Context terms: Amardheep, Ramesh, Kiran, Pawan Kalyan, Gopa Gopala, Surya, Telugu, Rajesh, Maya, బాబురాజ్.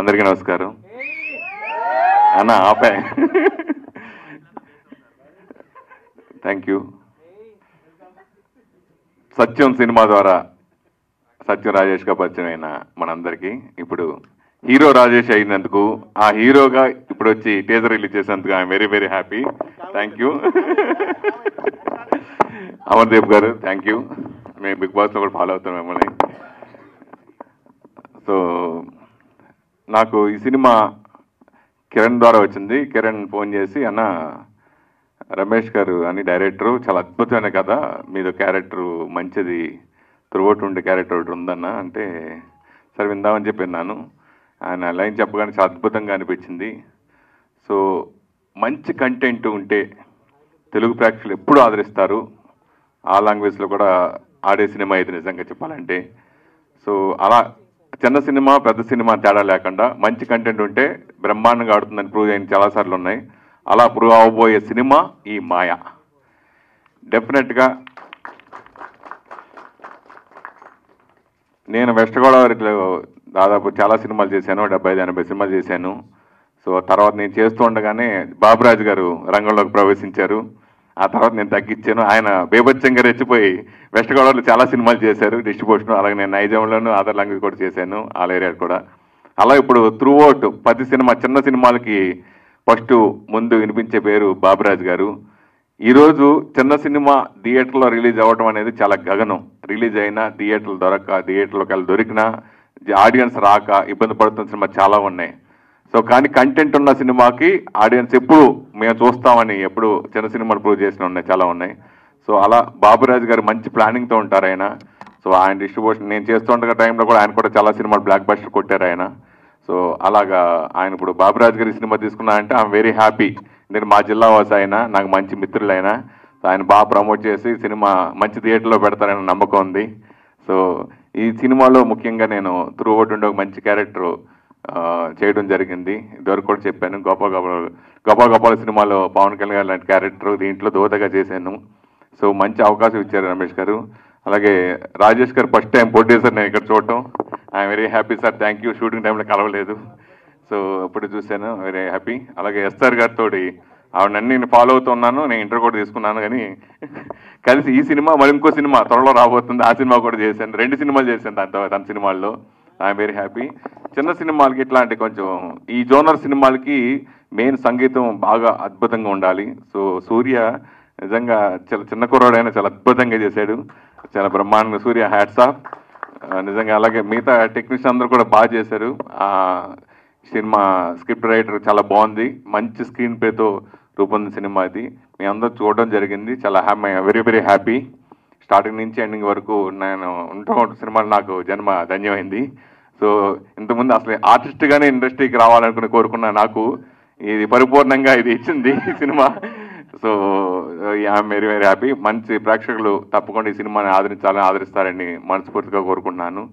అందరికీ నమస్కారం. అన్న ఆపే, థ్యాంక్ యూ. సత్యం సినిమా ద్వారా సత్యం రాజేష్గా పరిచయం అయిన మనందరికీ, ఇప్పుడు హీరో రాజేష్ అయినందుకు, ఆ హీరోగా ఇప్పుడు వచ్చి టీజర్ రిలీజ్ చేసినందుకు I'm very very happy. Thank you Amardeep గారు, థ్యాంక్ యూ. మేము బిగ్ బాస్లో కూడా ఫాలో అవుతాం మిమ్మల్ని. సో నాకు ఈ సినిమా కిరణ్ ద్వారా వచ్చింది. కిరణ్ ఫోన్ చేసి, అన్న రమేష్ గారు అని డైరెక్టరు, చాలా అద్భుతమైన కథ, మీదో క్యారెక్టరు మంచిది, త్రోట్ ఉండే క్యారెక్టర్ ఒకటి ఉందన్న అంటే, సరే విందామని చెప్పి విన్నాను. ఆయన లైన్ చెప్పగానే చాలా అద్భుతంగా అనిపించింది. సో మంచి కంటెంట్ ఉంటే తెలుగు ప్రేక్షకులు ఎప్పుడూ ఆదరిస్తారు, ఆ లాంగ్వేజ్లో కూడా ఆడే సినిమా అయితే నిజంగా చెప్పాలంటే. సో అలా చిన్న సినిమా పెద్ద సినిమా తేడా లేకుండా మంచి కంటెంట్ ఉంటే బ్రహ్మాండంగా ఆడుతుందని ప్రూవ్ అయిన చాలాసార్లు ఉన్నాయి. అలా ప్రూవ్ అవబోయే సినిమా ఈ మాయ. డెఫినెట్గా నేను వెస్ట్ గోదావరిలో దాదాపు చాలా సినిమాలు చేశాను, 75-80 సినిమాలు చేశాను. సో తర్వాత నేను చేస్తూ ఉండగానే బాబురాజ్ గారు రంగంలోకి ప్రవేశించారు. ఆ తర్వాత నేను తగ్గించాను. ఆయన బేబచ్చంగా రెచ్చిపోయి వెస్ట్ గోదావరిలో చాలా సినిమాలు చేశారు, డిస్ట్రిబ్యూషన్. అలాగే నేను నైజాంలోను అదర్ లాంగ్వేజ్ కూడా చేశాను, ఆల్ ఏరియా కూడా. అలా ఇప్పుడు త్రూ అవుట్ ప్రతి సినిమా, చిన్న సినిమాలకి ఫస్ట్ ముందు వినిపించే పేరు బాబురాజ్ గారు. ఈరోజు చిన్న సినిమా థియేటర్లో రిలీజ్ అవ్వటం అనేది చాలా గగనం. రిలీజ్ అయినా థియేటర్లు దొరక్క, థియేటర్లోకి వెళ్ళి దొరికినా ఆడియన్స్ రాక ఇబ్బంది పడుతున్న సినిమా చాలా ఉన్నాయి. సో కానీ కంటెంట్ ఉన్న సినిమాకి ఆడియన్స్ ఎప్పుడు మేము చూస్తామని ఎప్పుడు చిన్న సినిమాలు ప్రూవ్ చేసిన ఉన్నాయి, చాలా ఉన్నాయి. సో అలా బాబురాజ్ గారు మంచి ప్లానింగ్తో ఉంటారు ఆయన. సో ఆయన డిస్ట్రిబ్యూషన్ నేను చేస్తుండగా టైంలో కూడా ఆయన కూడా చాలా సినిమాలు బ్లాక్ బస్టర్ కొట్టారు ఆయన. సో అలాగా ఆయన ఇప్పుడు బాబురాజ్ గారి సినిమా తీసుకున్నా అంటే ఐఎమ్ వెరీ హ్యాపీ. నేను మా జిల్లా వాసి అయినా, నాకు మంచి మిత్రులైనా, ఆయన బాగా ప్రమోట్ చేసి సినిమా మంచి థియేటర్లో పెడతారనే నమ్మకం ఉంది. సో ఈ సినిమాలో ముఖ్యంగా నేను త్రూ అవుట్ ఉండే ఒక మంచి క్యారెక్టర్ చేయడం జరిగింది. ఇదివరకు కూడా చెప్పాను, గోపా గోపాల సినిమాలో పవన్ కళ్యాణ్ లాంటి క్యారెక్టర్ దీంట్లో దోతగా చేశాను. సో మంచి అవకాశం ఇచ్చారు రమేష్ గారు. అలాగే రాజేష్ గారు ఫస్ట్ టైం ప్రొడ్యూసర్ నేను ఇక్కడ చూడటం, I'm very happy sir, thank you. Shooting టైంలో కలవలేదు, సో అప్పుడు చూశాను, వెరీ హ్యాపీ. అలాగే ఎస్ఆర్ గారితో ఆవిడన్నీ నేను ఫాలో అవుతున్నాను, నేను ఇంటర్ కూడా తీసుకున్నాను, కానీ కలిసి ఈ సినిమా మరి ఇంకో సినిమా త్వరలో రాబోతుంది, ఆ సినిమా కూడా చేశాను. 2 సినిమాలు చేశాను తన సినిమాల్లో, ఐఎమ్ వెరీ హ్యాపీ. చిన్న సినిమాలకి ఇట్లాంటి కొంచెం ఈ జోనర్ సినిమాలకి మెయిన్ సంగీతం బాగా అద్భుతంగా ఉండాలి. సో సూర్య నిజంగా చాలా చిన్న కుర్రాడైనా చాలా అద్భుతంగా చేశాడు, చాలా బ్రహ్మాండంగా. సూర్య హ్యాట్స్ ఆఫ్ నిజంగా. అలాగే మిగతా టెక్నీషియన్ అందరూ కూడా బాగా చేశారు. సినిమా స్క్రిప్ట్ రైటర్ చాలా బాగుంది, మంచి స్క్రీన్ ప్లేతో రూపొందిన సినిమా ఇది. మీ అందరూ చూడడం జరిగింది, చాలా happy, very very happy. Starting నుంచి ఎండింగ్ వరకు నేను ఉంటా సినిమాలు నాకు జన్మ ధన్యమైంది. సో ఇంతకుముందు అసలు ఆర్టిస్ట్గానే ఇండస్ట్రీకి రావాలనుకుని కోరుకున్న నాకు ఇది పరిపూర్ణంగా ఇది ఇచ్చింది ఈ సినిమా. So I'm very very happy. మంచి ప్రేక్షకులు తప్పకుండా ఈ సినిమాని ఆదరించాలని, ఆదరిస్తారని మనస్ఫూర్తిగా కోరుకుంటున్నాను.